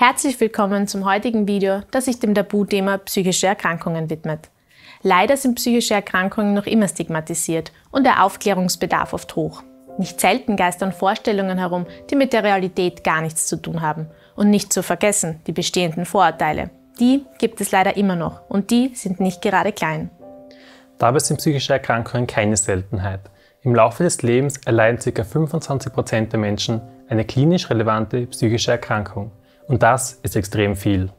Herzlich willkommen zum heutigen Video, das sich dem Tabuthema psychische Erkrankungen widmet. Leider sind psychische Erkrankungen noch immer stigmatisiert und der Aufklärungsbedarf oft hoch. Nicht selten geistern Vorstellungen herum, die mit der Realität gar nichts zu tun haben. Und nicht zu vergessen, die bestehenden Vorurteile. Die gibt es leider immer noch und die sind nicht gerade klein. Dabei sind psychische Erkrankungen keine Seltenheit. Im Laufe des Lebens erleiden ca. 25% der Menschen eine klinisch relevante psychische Erkrankung. Und das ist extrem viel.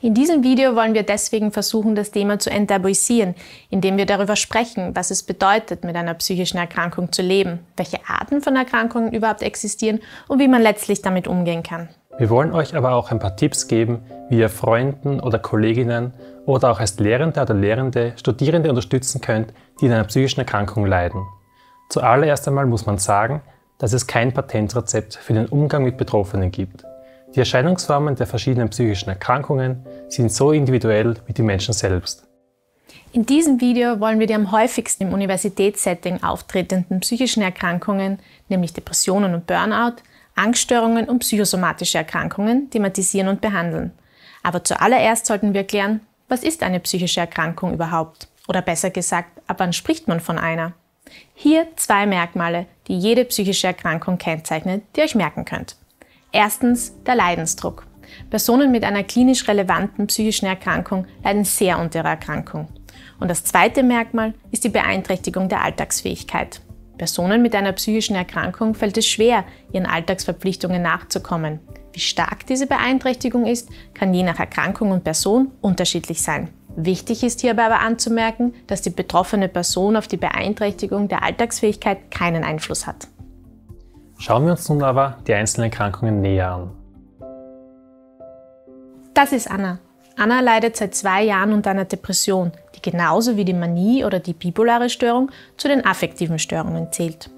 In diesem Video wollen wir deswegen versuchen, das Thema zu enttabuisieren, indem wir darüber sprechen, was es bedeutet, mit einer psychischen Erkrankung zu leben, welche Arten von Erkrankungen überhaupt existieren und wie man letztlich damit umgehen kann. Wir wollen euch aber auch ein paar Tipps geben, wie ihr Freunden oder Kolleginnen oder auch als Lehrende oder Lehrende Studierende unterstützen könnt, die in einer psychischen Erkrankung leiden. Zuallererst einmal muss man sagen, dass es kein Patentrezept für den Umgang mit Betroffenen gibt. Die Erscheinungsformen der verschiedenen psychischen Erkrankungen sind so individuell wie die Menschen selbst. In diesem Video wollen wir die am häufigsten im Universitätssetting auftretenden psychischen Erkrankungen, nämlich Depressionen und Burnout, Angststörungen und psychosomatische Erkrankungen, thematisieren und behandeln. Aber zuallererst sollten wir klären, was ist eine psychische Erkrankung überhaupt? Oder besser gesagt, ab wann spricht man von einer? Hier 2 Merkmale, die jede psychische Erkrankung kennzeichnet, die ihr euch merken könnt. Erstens, der Leidensdruck. Personen mit einer klinisch relevanten psychischen Erkrankung leiden sehr unter ihrer Erkrankung. Und das zweite Merkmal ist die Beeinträchtigung der Alltagsfähigkeit. Personen mit einer psychischen Erkrankung fällt es schwer, ihren Alltagsverpflichtungen nachzukommen. Wie stark diese Beeinträchtigung ist, kann je nach Erkrankung und Person unterschiedlich sein. Wichtig ist hierbei aber anzumerken, dass die betroffene Person auf die Beeinträchtigung der Alltagsfähigkeit keinen Einfluss hat. Schauen wir uns nun aber die einzelnen Erkrankungen näher an. Das ist Anna. Anna leidet seit 2 Jahren unter einer Depression, die genauso wie die Manie oder die bipolare Störung zu den affektiven Störungen zählt.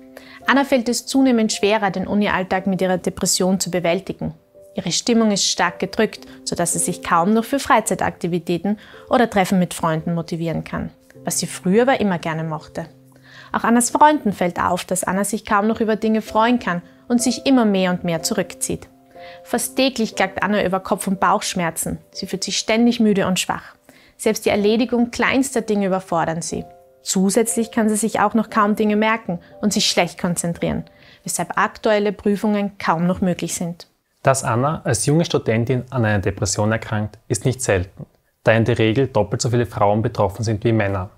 Anna fällt es zunehmend schwerer, den Uni-Alltag mit ihrer Depression zu bewältigen. Ihre Stimmung ist stark gedrückt, sodass sie sich kaum noch für Freizeitaktivitäten oder Treffen mit Freunden motivieren kann, was sie früher aber immer gerne mochte. Auch Annas Freunden fällt auf, dass Anna sich kaum noch über Dinge freuen kann und sich immer mehr und mehr zurückzieht. Fast täglich klagt Anna über Kopf- und Bauchschmerzen. Sie fühlt sich ständig müde und schwach. Selbst die Erledigung kleinster Dinge überfordern sie. Zusätzlich kann sie sich auch noch kaum Dinge merken und sich schlecht konzentrieren, weshalb aktuelle Prüfungen kaum noch möglich sind. Dass Anna als junge Studentin an einer Depression erkrankt, ist nicht selten, da in der Regel doppelt so viele Frauen betroffen sind wie Männer.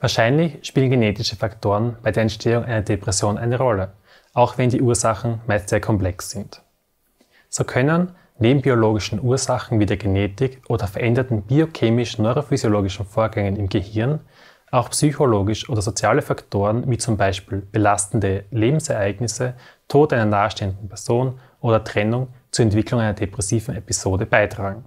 Wahrscheinlich spielen genetische Faktoren bei der Entstehung einer Depression eine Rolle, auch wenn die Ursachen meist sehr komplex sind. So können neben biologischen Ursachen wie der Genetik oder veränderten biochemisch-neurophysiologischen Vorgängen im Gehirn auch psychologisch oder soziale Faktoren wie zum Beispiel belastende Lebensereignisse, Tod einer nahestehenden Person oder Trennung zur Entwicklung einer depressiven Episode beitragen.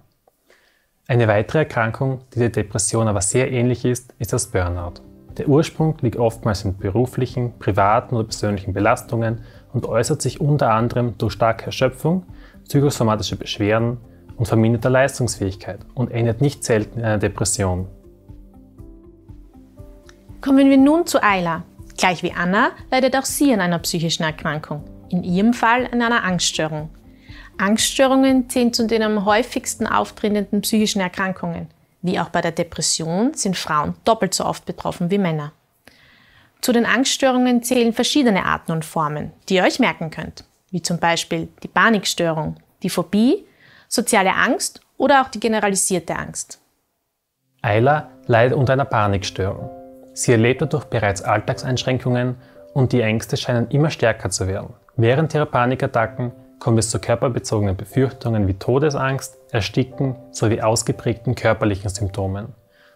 Eine weitere Erkrankung, die der Depression aber sehr ähnlich ist, ist das Burnout. Der Ursprung liegt oftmals in beruflichen, privaten oder persönlichen Belastungen und äußert sich unter anderem durch starke Erschöpfung, psychosomatische Beschwerden und verminderte Leistungsfähigkeit und endet nicht selten in einer Depression. Kommen wir nun zu Ayla. Gleich wie Anna leidet auch sie an einer psychischen Erkrankung, in ihrem Fall an einer Angststörung. Angststörungen zählen zu den am häufigsten auftretenden psychischen Erkrankungen. Wie auch bei der Depression sind Frauen doppelt so oft betroffen wie Männer. Zu den Angststörungen zählen verschiedene Arten und Formen, die ihr euch merken könnt, wie zum Beispiel die Panikstörung, die Phobie, soziale Angst oder auch die generalisierte Angst. Ayla leidet unter einer Panikstörung. Sie erlebt dadurch bereits Alltagseinschränkungen und die Ängste scheinen immer stärker zu werden. Während ihrer Panikattacken kommt es zu körperbezogenen Befürchtungen wie Todesangst, Ersticken sowie ausgeprägten körperlichen Symptomen.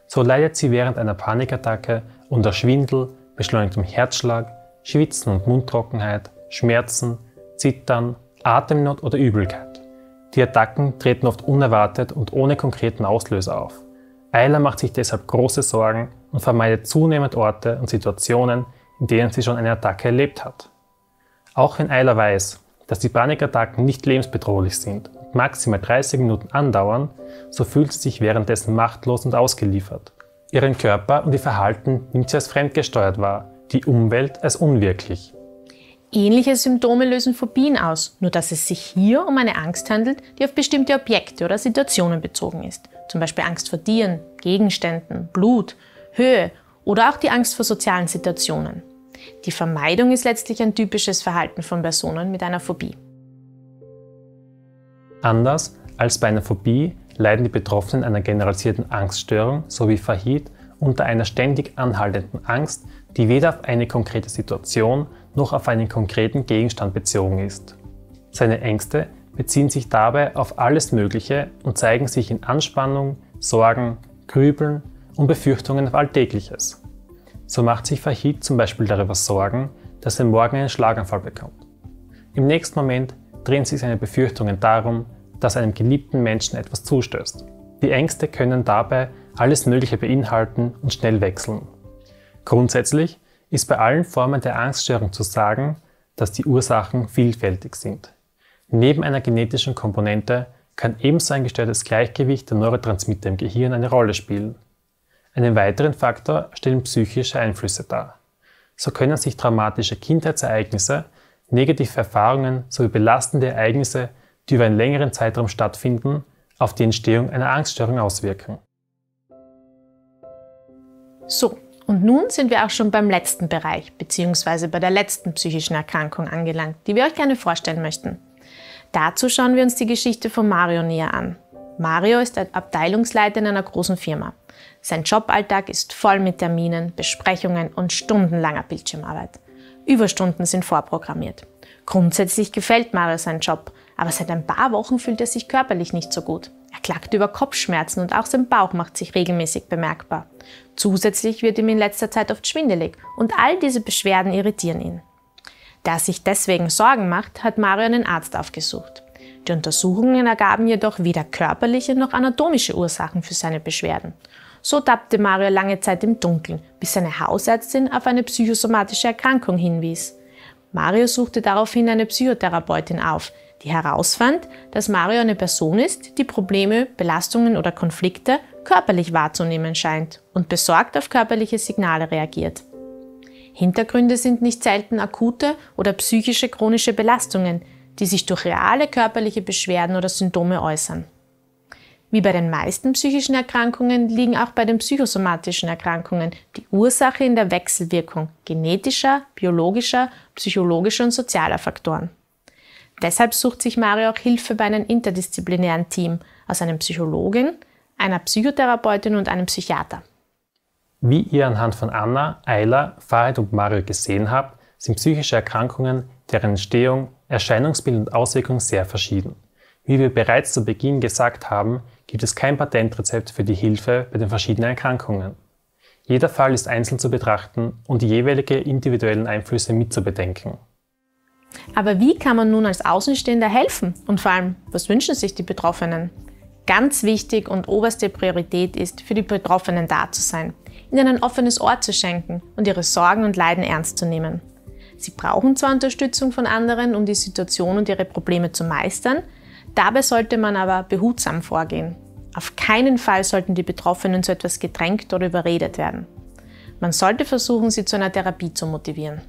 So leidet sie während einer Panikattacke unter Schwindel, beschleunigtem Herzschlag, Schwitzen und Mundtrockenheit, Schmerzen, Zittern, Atemnot oder Übelkeit. Die Attacken treten oft unerwartet und ohne konkreten Auslöser auf. Ayla macht sich deshalb große Sorgen und vermeidet zunehmend Orte und Situationen, in denen sie schon eine Attacke erlebt hat. Auch wenn Ayla weiß, dass die Panikattacken nicht lebensbedrohlich sind und maximal 30 Minuten andauern, so fühlt sie sich währenddessen machtlos und ausgeliefert. Ihren Körper und ihr Verhalten nimmt sie als fremdgesteuert wahr, die Umwelt als unwirklich. Ähnliche Symptome lösen Phobien aus, nur dass es sich hier um eine Angst handelt, die auf bestimmte Objekte oder Situationen bezogen ist. Zum Beispiel Angst vor Tieren, Gegenständen, Blut, Höhe oder auch die Angst vor sozialen Situationen. Die Vermeidung ist letztlich ein typisches Verhalten von Personen mit einer Phobie. Anders als bei einer Phobie leiden die Betroffenen einer generalisierten Angststörung, so wie Farid, unter einer ständig anhaltenden Angst, die weder auf eine konkrete Situation noch auf einen konkreten Gegenstand bezogen ist. Seine Ängste beziehen sich dabei auf alles Mögliche und zeigen sich in Anspannung, Sorgen, Grübeln und Befürchtungen auf Alltägliches. So macht sich Farid zum Beispiel darüber Sorgen, dass er morgen einen Schlaganfall bekommt. Im nächsten Moment drehen sich seine Befürchtungen darum, dass einem geliebten Menschen etwas zustößt. Die Ängste können dabei alles Mögliche beinhalten und schnell wechseln. Grundsätzlich ist bei allen Formen der Angststörung zu sagen, dass die Ursachen vielfältig sind. Neben einer genetischen Komponente kann ebenso ein gestörtes Gleichgewicht der Neurotransmitter im Gehirn eine Rolle spielen. Einen weiteren Faktor stellen psychische Einflüsse dar. So können sich traumatische Kindheitsereignisse, negative Erfahrungen sowie belastende Ereignisse, die über einen längeren Zeitraum stattfinden, auf die Entstehung einer Angststörung auswirken. So, und nun sind wir auch schon beim letzten Bereich bzw. bei der letzten psychischen Erkrankung angelangt, die wir euch gerne vorstellen möchten. Dazu schauen wir uns die Geschichte von Mario näher an. Mario ist ein Abteilungsleiter in einer großen Firma. Sein Joballtag ist voll mit Terminen, Besprechungen und stundenlanger Bildschirmarbeit. Überstunden sind vorprogrammiert. Grundsätzlich gefällt Mario seinen Job, aber seit ein paar Wochen fühlt er sich körperlich nicht so gut. Er klagt über Kopfschmerzen und auch sein Bauch macht sich regelmäßig bemerkbar. Zusätzlich wird ihm in letzter Zeit oft schwindelig und all diese Beschwerden irritieren ihn. Da er sich deswegen Sorgen macht, hat Mario einen Arzt aufgesucht. Die Untersuchungen ergaben jedoch weder körperliche noch anatomische Ursachen für seine Beschwerden. So tappte Mario lange Zeit im Dunkeln, bis seine Hausärztin auf eine psychosomatische Erkrankung hinwies. Mario suchte daraufhin eine Psychotherapeutin auf, die herausfand, dass Mario eine Person ist, die Probleme, Belastungen oder Konflikte körperlich wahrzunehmen scheint und besorgt auf körperliche Signale reagiert. Hintergründe sind nicht selten akute oder psychische chronische Belastungen, die sich durch reale körperliche Beschwerden oder Symptome äußern. Wie bei den meisten psychischen Erkrankungen liegen auch bei den psychosomatischen Erkrankungen die Ursache in der Wechselwirkung genetischer, biologischer, psychologischer und sozialer Faktoren. Deshalb sucht sich Mario auch Hilfe bei einem interdisziplinären Team aus einer Psychologin, einer Psychotherapeutin und einem Psychiater. Wie ihr anhand von Anna, Ayla, Farid und Mario gesehen habt, sind psychische Erkrankungen, deren Entstehung, Erscheinungsbild und Auswirkung sehr verschieden. Wie wir bereits zu Beginn gesagt haben, gibt es kein Patentrezept für die Hilfe bei den verschiedenen Erkrankungen. Jeder Fall ist einzeln zu betrachten und die jeweiligen individuellen Einflüsse mitzubedenken. Aber wie kann man nun als Außenstehender helfen? Und vor allem, was wünschen sich die Betroffenen? Ganz wichtig und oberste Priorität ist, für die Betroffenen da zu sein, ihnen ein offenes Ohr zu schenken und ihre Sorgen und Leiden ernst zu nehmen. Sie brauchen zwar Unterstützung von anderen, um die Situation und ihre Probleme zu meistern, dabei sollte man aber behutsam vorgehen. Auf keinen Fall sollten die Betroffenen zu etwas gedrängt oder überredet werden. Man sollte versuchen, sie zu einer Therapie zu motivieren.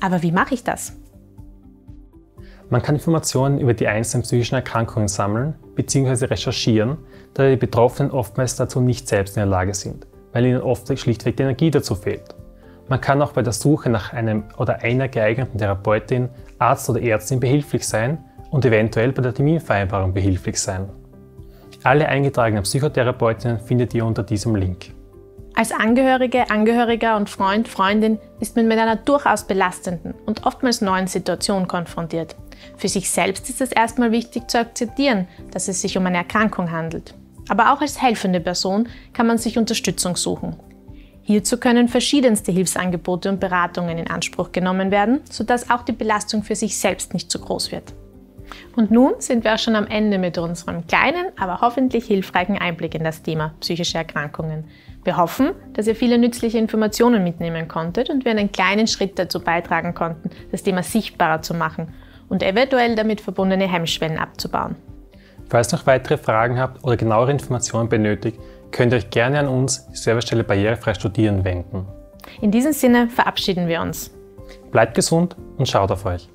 Aber wie mache ich das? Man kann Informationen über die einzelnen psychischen Erkrankungen sammeln bzw. recherchieren, da die Betroffenen oftmals dazu nicht selbst in der Lage sind, weil ihnen oft schlichtweg die Energie dazu fehlt. Man kann auch bei der Suche nach einem oder einer geeigneten Therapeutin, Arzt oder Ärztin behilflich sein und eventuell bei der Terminvereinbarung behilflich sein. Alle eingetragenen Psychotherapeutinnen findet ihr unter diesem Link. Als Angehörige, Angehöriger und Freund, Freundin ist man mit einer durchaus belastenden und oftmals neuen Situation konfrontiert. Für sich selbst ist es erstmal wichtig zu akzeptieren, dass es sich um eine Erkrankung handelt. Aber auch als helfende Person kann man sich Unterstützung suchen. Hierzu können verschiedenste Hilfsangebote und Beratungen in Anspruch genommen werden, sodass auch die Belastung für sich selbst nicht zu groß wird. Und nun sind wir auch schon am Ende mit unserem kleinen, aber hoffentlich hilfreichen Einblick in das Thema psychische Erkrankungen. Wir hoffen, dass ihr viele nützliche Informationen mitnehmen konntet und wir einen kleinen Schritt dazu beitragen konnten, das Thema sichtbarer zu machen und eventuell damit verbundene Hemmschwellen abzubauen. Falls ihr noch weitere Fragen habt oder genauere Informationen benötigt, könnt ihr euch gerne an uns, die Servicestelle Barrierefrei Studieren, wenden. In diesem Sinne verabschieden wir uns. Bleibt gesund und schaut auf euch.